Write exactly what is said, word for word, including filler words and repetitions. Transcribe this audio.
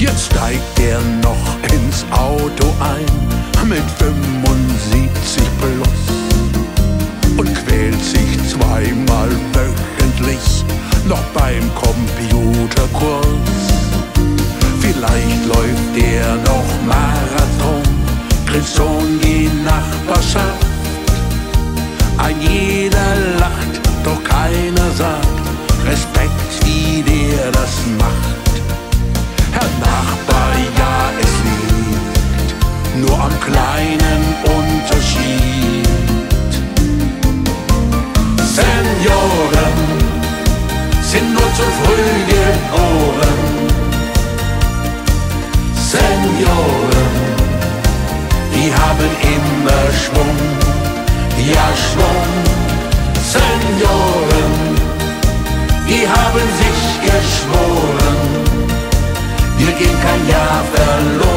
Jetzt steigt er noch ins Auto ein mit fünfundsiebzig plus und quält sich zweimal wöchentlich noch beim Computerkurs. Vielleicht läuft er noch Marathon, Grisson die Nachbarschaft. Ein jeder lacht, doch keiner sagt Respekt, wie der das macht. Herr Nachbar, ja, es liegt nur am kleinen Unterschied. Senioren sind nur zu früh geboren. Senioren, die haben immer Schwung, ja Schwung. Senioren, die haben sich geschworen, wir gehen kein Jahr verloren.